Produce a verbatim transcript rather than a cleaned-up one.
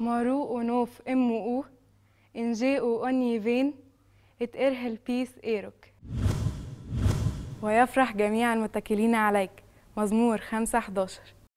مارو ونوف ام او انجاو اوني فين اتقرهل بيس ايرك. ويفرح جميع المتكلين عليك، مزمور خمسة حداشر.